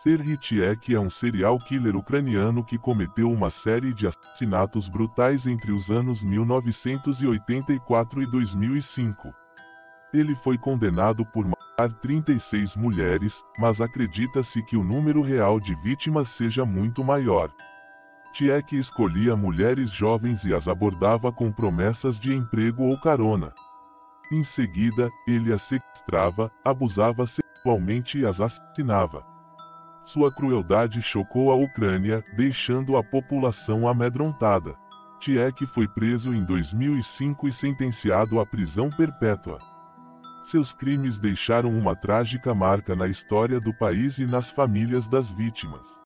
Serhiy Tkach é um serial killer ucraniano que cometeu uma série de assassinatos brutais entre os anos 1984 e 2005. Ele foi condenado por matar 36 mulheres, mas acredita-se que o número real de vítimas seja muito maior. Tkach escolhia mulheres jovens e as abordava com promessas de emprego ou carona. Em seguida, ele as sequestrava, abusava sexualmente e as assassinava. Sua crueldade chocou a Ucrânia, deixando a população amedrontada. Tkach foi preso em 2005 e sentenciado à prisão perpétua. Seus crimes deixaram uma trágica marca na história do país e nas famílias das vítimas.